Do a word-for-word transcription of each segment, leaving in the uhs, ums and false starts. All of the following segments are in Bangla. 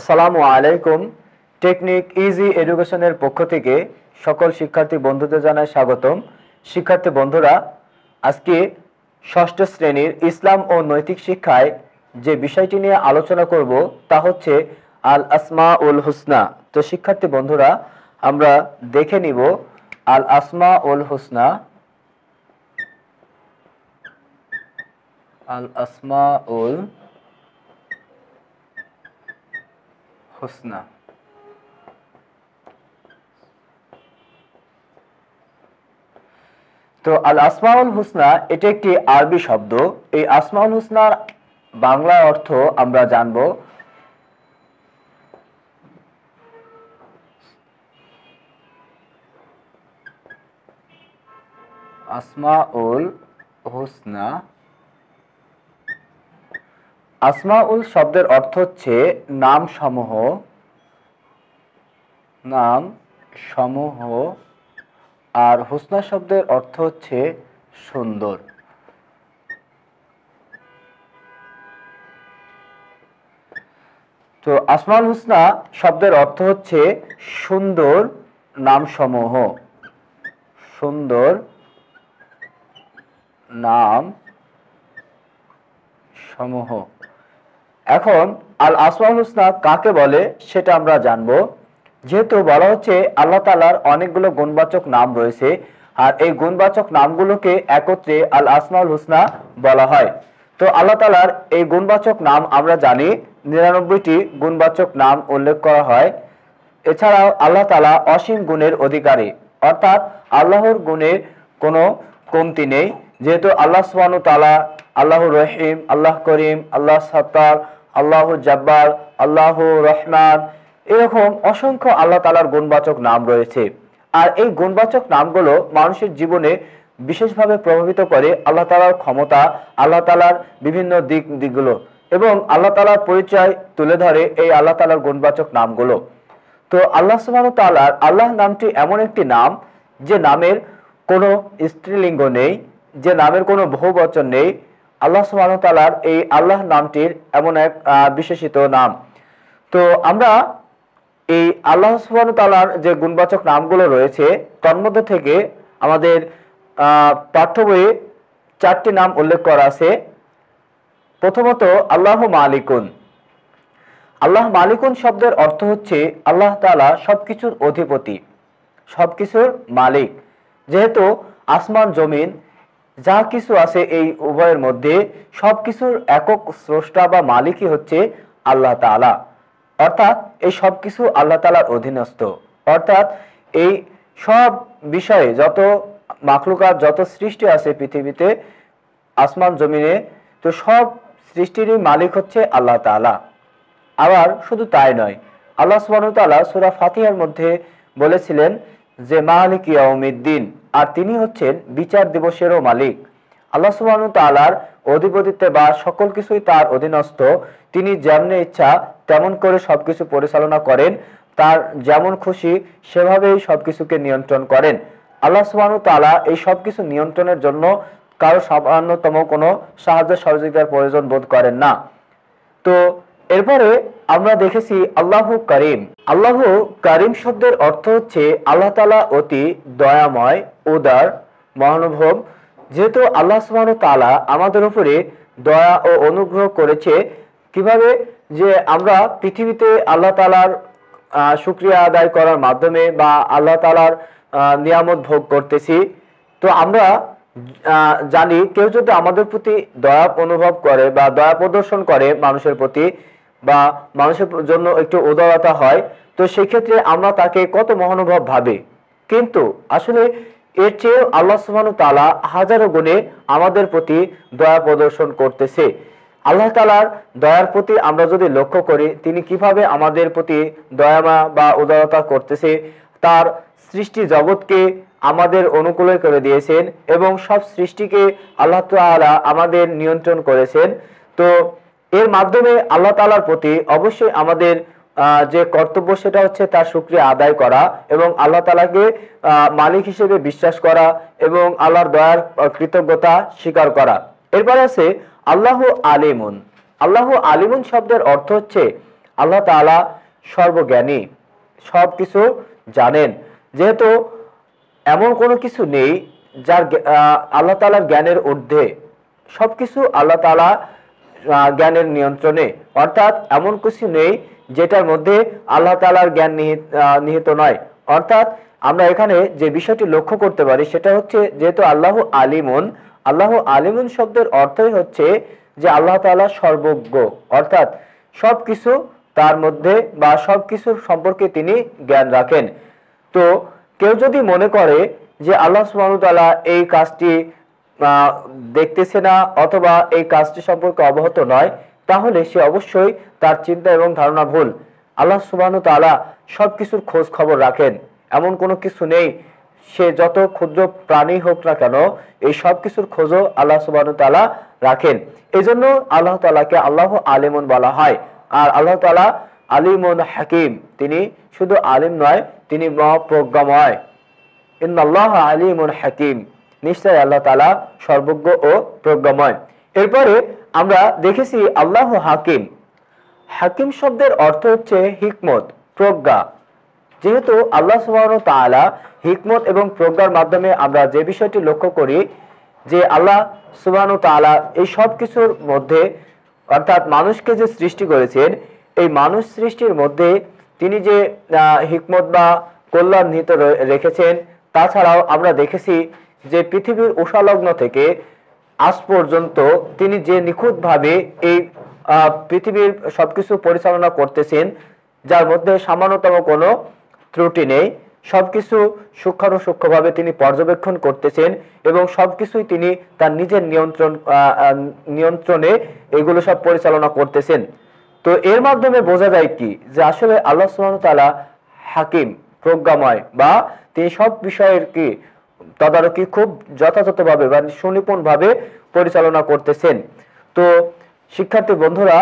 আসসালামু আলাইকুম। টেকনিক ইজি এডুকেশনের পক্ষ থেকে সকল শিক্ষার্থী বন্ধুদের জানাই স্বাগতম। শিক্ষার্থী বন্ধুরা, আজকে ষষ্ঠ শ্রেণীর ইসলাম ও নৈতিক শিক্ষায় যে বিষয়টি নিয়ে আলোচনা করব তা হচ্ছে আল আসমা উল হুসনা। তো শিক্ষার্থী বন্ধুরা, আমরা দেখে নিব আল আসমা উল হুসনা। আল আসমা উল হুসনা। তো আল আসমাউল হুসনা এটি একটি আরবি শব্দ। এই আসমাউল হুসনার বাংলা অর্থ আমরা জানব। আসমাউল হুসনা, আসমাউল শব্দের অর্থ হচ্ছে নাম সমূহ, নাম সমূহ। আর হুসনা শব্দের অর্থ হচ্ছে সুন্দর। তো আসমাউল হুসনা শব্দের অর্থ হচ্ছে সুন্দর নাম সমূহ, সুন্দর নাম সমূহ। এখন আল আসমাউল হুসনা কাকে বলে সেটা আমরা জানবো। যেহেতু বলা হচ্ছে আল্লাহ তাআলার অনেকগুলো গুণবাচক নাম রয়েছে, আর এই গুণবাচক নামগুলোকে একত্রে আল আসমাউল হুসনা বলা হয়। তো আল্লাহ তাআলার এই গুণবাচক নাম আমরা জানি নিরানব্বইটি গুণবাচক নাম উল্লেখ করা হয়। এছাড়াও আল্লাহ তাআলা অসীম গুণের অধিকারী, অর্থাৎ আল্লাহর গুণের কোনো কমতি নেই। যেহেতু আল্লাহ সুবহানাহু তাআলা আল্লাহ রহিম, আল্লাহ করিম, আল্লাহ সাত্তার, আল্লাহ জব্বার, আল্লাহ রহমান, এরকম অসংখ্য আল্লাহ তাআলার গুণবাচক নাম রয়েছে। আর এই গুণবাচক নামগুলো মানুষের জীবনে বিশেষভাবে প্রভাবিত করে আল্লাহ তাআলার ক্ষমতা, আল্লাহ তাআলার বিভিন্ন দিক দিকগুলো এবং আল্লাহ তাআলার পরিচয় তুলে ধরে এই আল্লাহ তাআলার গুণবাচক নামগুলো। তো আল্লাহ সুবহানাহু তাআলার আল্লাহ নামটি এমন একটি নাম যে নামের কোনো স্ত্রীলিঙ্গ নেই, যে নামের কোনো বহুবচন নেই। আল্লাহ সুবহানাহু তাআলার এই আল্লাহ নামটির এমন এক বিশেষিত নাম। তো আমরা এই আল্লাহ সুবহানাহু তাআলার যে গুণবাচক নামগুলো রয়েছে তন্মধ্য থেকে আমাদের পাঠ্য বইয়ে চারটি নাম উল্লেখ করা আছে। প্রথমত আল্লাহ মালিকুন। আল্লাহ মালিকুন শব্দের অর্থ হচ্ছে আল্লাহ তাআলা সবকিছুর অধিপতি, সবকিছুর মালিক। যেহেতু আসমান জমিন যা কিছু আছে এই উভয়ের মধ্যে সবকিছুর একক স্রষ্টা বা মালিকই হচ্ছে আল্লাহ তাআলা, অর্থাৎ এই সবকিছু আল্লাহ তাআলার অধীনস্থ। অর্থাৎ এই সব বিষয়ে যত মাখলুকাত, যত সৃষ্টি আছে পৃথিবীতে, আসমান জমিনে, তো সব সৃষ্টিরই মালিক হচ্ছে আল্লাহ তাআলা। আবার শুধু তাই নয়, আল্লাহ সুবহানাহু তাআলা সূরা ফাতিহার মধ্যে বলেছিলেন যে মালিক ইয়াউমিদ্দিন, আর তিনি হচ্ছেন বিচার দিবসেরও মালিক। আল্লাহ সুবহানাহু তাআলার অধিপতিত্বে বা সকল কিছুই তার অধীনস্থ। তিনি যেমনে ইচ্ছা তেমন করে সবকিছু পরিচালনা করেন, তার যেমন খুশি সেভাবেই সবকিছুকে নিয়ন্ত্রণ করেন। আল্লাহ সুবহানাহু তাআলা এই সবকিছু নিয়ন্ত্রণের জন্য কারো সামান্যতম কোনো সাহায্য সহযোগিতার প্রয়োজন বোধ করেন না। তো এরপরে আমরা দেখেছি আল্লাহ করিম। আল্লাহ করিম শব্দের অর্থ হচ্ছে আল্লাহ তাআলা অতি দয়াময়, উদার, মহানুভব। যেহেতু আল্লাহ সুবহানাহু তাআলা আমাদের উপরে দয়া ও অনুগ্রহ করেছে, কিভাবে যে আমরা পৃথিবীতে আল্লাহ তাআলার শুকরিয়া আদায় করার মাধ্যমে বা আল্লাহ তাআলার নিয়ামত ভোগ করতেছি। তো আমরা জানি কেউ যদি আমাদের প্রতি দয়া অনুভব করে বা দয়া প্রদর্শন করে মানুষের প্রতি বা মানুষের জন্য একটু উদারতা হয়, তো সেক্ষেত্রে আমরা তাকে কত মহানুভব ভাবি। কিন্তু আসলে এর চেয়ে আল্লাহ সুবহানাহু তাআলা হাজারো গুণে আমাদের প্রতি দয়া প্রদর্শন করতেছে। আল্লাহ তাআলার দয়ার প্রতি আমরা যদি লক্ষ্য করি, তিনি কিভাবে আমাদের প্রতি দয়ামা বা উদারতা করতেছে, তার সৃষ্টি জগৎকে আমাদের অনুকূলে করে দিয়েছেন এবং সব সৃষ্টিকে আল্লাহ তাআলা আমাদের নিয়ন্ত্রণ করেছেন। তো এর মাধ্যমে আল্লাহ তাআলার প্রতি অবশ্যই আমাদের যে কর্তব্য সেটা হচ্ছে তার শুকরিয়া আদায় করা এবং আল্লাহ তাআলাকে মালিক হিসেবে বিশ্বাস করা এবং আল্লাহর দয়ার কৃতজ্ঞতা স্বীকার করা। এরপর আছে আল্লাহ আলিমুন। আল্লাহ আলিমুন শব্দের অর্থ হচ্ছে আল্লাহ তাআলা সর্বজ্ঞানী, সব কিছু জানেন। যেহেতু এমন কোনো কিছু নেই যার আল্লাহ তাআলার জ্ঞানের ঊর্ধ্বে, সব কিছু আল্লাহ তাআলা জ্ঞানের নিয়ন্ত্রণে, অর্থাৎ এমন কিছু নেই যেটার মধ্যে আল্লাহ তাআলার জ্ঞান নিহিত নয়। অর্থাৎ আমরা এখানে যে বিষয়টি লক্ষ্য করতে পারি সেটা হচ্ছে, যেহেতু আল্লাহ আলিমুন, আল্লাহ আলিমুন শব্দের অর্থই হচ্ছে যে আল্লাহ তাআলা সর্বজ্ঞ, অর্থাৎ সব কিছু তার মধ্যে বা সব কিছুর সম্পর্কে তিনি জ্ঞান রাখেন। তো কেউ যদি মনে করে যে আল্লাহ সুবহানাহু ওয়া তাআলা এই কাজটি দেখতেছে না অথবা এই কাজটি সম্পর্কে অবগত নয়, তাহলে সে অবশ্যই তার চিন্তা এবং ধারণা ভুল। আল্লাহ সুবহানাহু ওয়া তাআলা সব কিছুর খোঁজ খবর রাখেন, এমন কোনো কিছু নেই, সে যত ক্ষুদ্র প্রাণী হোক না কেন এই সব কিছুর খোঁজও আল্লাহ সুবহানাহু ওয়া তাআলা রাখেন। এই জন্য আল্লাহ তাআলাকে আল্লাহ আলিমুন বলা হয়। আর আল্লাহ তাআলা আলিমুন হাকিম, তিনি শুধু আলিম নয়, তিনি মহাপ্রজ্ঞাময়। ইন্নাল্লাহা আলিমুন হাকিম, নিশ্চয় আল্লাহ তাআলা সর্বজ্ঞ ও প্রজ্ঞাময়। এরপরে আমরা দেখেছি আল্লাহ হাকিম, হাকিম শব্দের অর্থ হচ্ছে হিকমত, প্রজ্ঞা। যেহেতু আল্লাহ সুবহানাহু ওয়া তাআলা হিকমত এবং প্রজ্ঞার মাধ্যমে আমরা যে বিষয়টি লক্ষ্য করি যে আল্লাহ সুবহানাহু ওয়া তাআলা এই সব কিছুর মধ্যে, অর্থাৎ মানুষকে যে সৃষ্টি করেছেন, এই মানুষ সৃষ্টির মধ্যে তিনি যে হিকমত বা কল্যাণ নিহিত রেখেছেন। তাছাড়াও আমরা দেখেছি যে পৃথিবীর উষালগ্ন থেকে আজ পর্যন্ত তিনি যে নিখুঁতভাবে এই পৃথিবীর সবকিছু পরিচালনা করতেছেন, যার মধ্যে সামান্যতম কোনো ত্রুটি নেই, সবকিছু সূক্ষ্মাণুসূক্ষ্মভাবে তিনি পর্যবেক্ষণ করতেছেন এবং সবকিছুই তিনি তার নিজের নিয়ন্ত্রণ নিয়ন্ত্রণে এগুলো সব পরিচালনা করতেছেন। তো এর মাধ্যমে বোঝা যায় কি, যে আসলে আল্লাহ সুবহানাহু ওয়া তাআলা হাকিম, প্রজ্ঞাময়, বা তিনি সব বিষয়ের কি তদারকি খুব যথাযথভাবে বা সুনিপুণভাবে পরিচালনা করতেছেন। তো শিক্ষার্থী বন্ধুরা,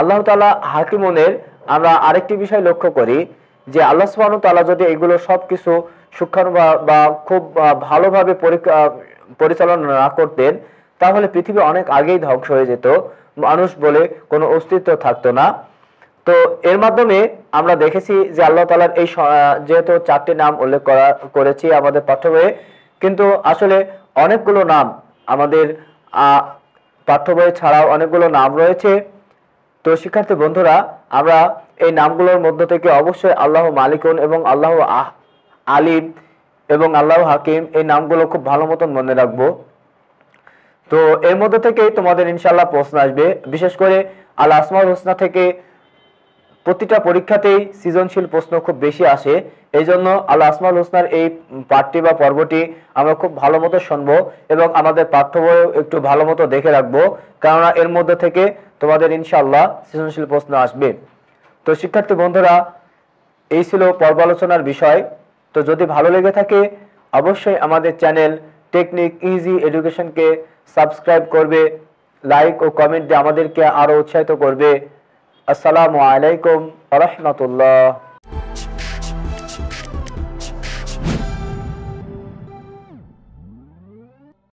আল্লাহ তাআলা হাকিমুনের আমরা আরেকটি বিষয় লক্ষ্য করি যে আল্লাহ সুবহানাহু ওয়া তাআলা যদি এগুলো সবকিছু সূক্ষ্ম বা খুব ভালোভাবে পরিচালনা না করতেন, তাহলে পৃথিবী অনেক আগেই ধ্বংস হয়ে যেত, মানুষ বলে কোনো অস্তিত্ব থাকতো না। তো এর মাধ্যমে আমরা দেখেছি যে আল্লাহ তাআলার এই, যেহেতু চারটি নাম উল্লেখ করা করেছি আমাদের পাঠ্য বইয়ে, কিন্তু আসলে অনেকগুলো নাম আমাদের পাঠ্য বই ছাড়াও অনেকগুলো নাম রয়েছে। তো শিক্ষার্থী বন্ধুরা, আমরা এই নামগুলোর মধ্য থেকে অবশ্যই আল্লাহ মালিকুন এবং আল্লাহ আলিম এবং আল্লাহ হাকিম, এই নামগুলো খুব ভালো মতন মনে রাখবো। তো এর মধ্যে থেকেই তোমাদের ইনশাআল্লাহ প্রশ্ন আসবে, বিশেষ করে আল আসমাউল হোসনা থেকে প্রতিটা পরীক্ষাতেই সৃজনশীল প্রশ্ন খুব বেশি আসে। এই জন্য আল আসমাউল হোসনার এই পাঠটি বা পর্বটি আমরা খুব ভালো মতো শুনবো এবং আমাদের পাঠ্য বইও একটু ভালো মতো দেখে রাখবো, কেননা এর মধ্যে থেকে তোমাদের ইনশাআল্লাহ সৃজনশীল প্রশ্ন আসবে। তো শিক্ষার্থী বন্ধুরা, এই ছিল পর্ব আলোচনার বিষয়। তো যদি ভালো লেগে থাকে অবশ্যই আমাদের চ্যানেল টেকনিক ইজি এডুকেশনকে সাবস্ক্রাইব করবে, লাইক ও কমেন্ট দিয়ে আমাদেরকে আরও উৎসাহিত করবে। আসসালামু আলাইকুম ওয়া রাহমাতুল্লাহ।